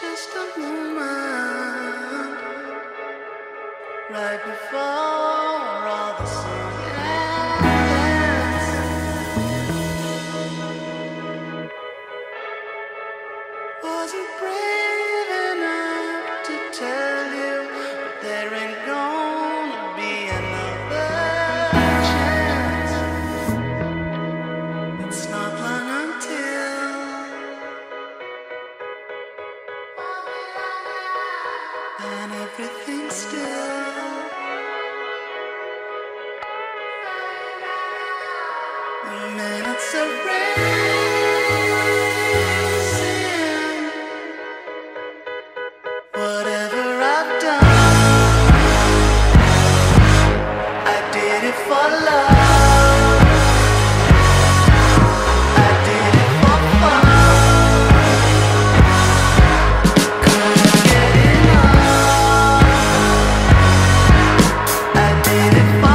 just a moment, right before all the sun ends. Wasn't brave enough to tell you, but there ain't gonna be another chance. It's not long until and everything's still. The minutes are racing. Whatever I've done, I did it for love. I did it for fun. Couldn't get enough. I did it for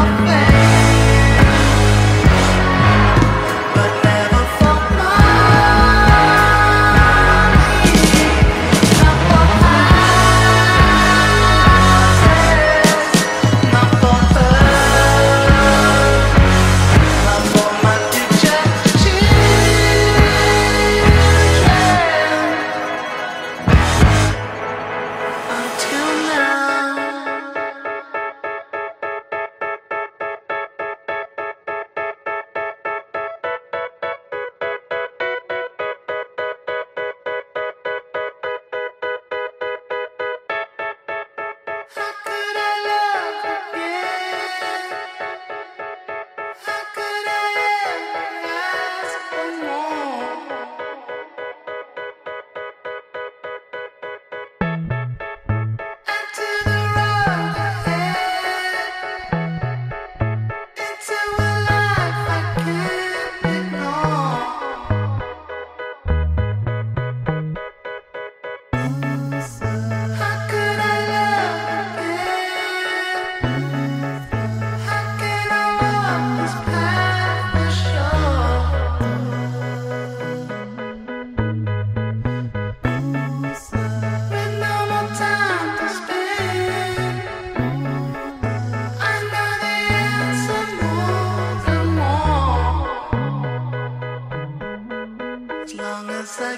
long as I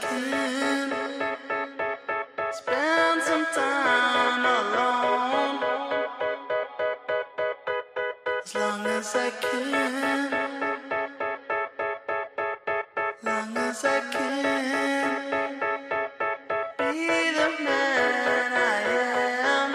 can spend some time alone. As long as I can, long as I can be the man I am.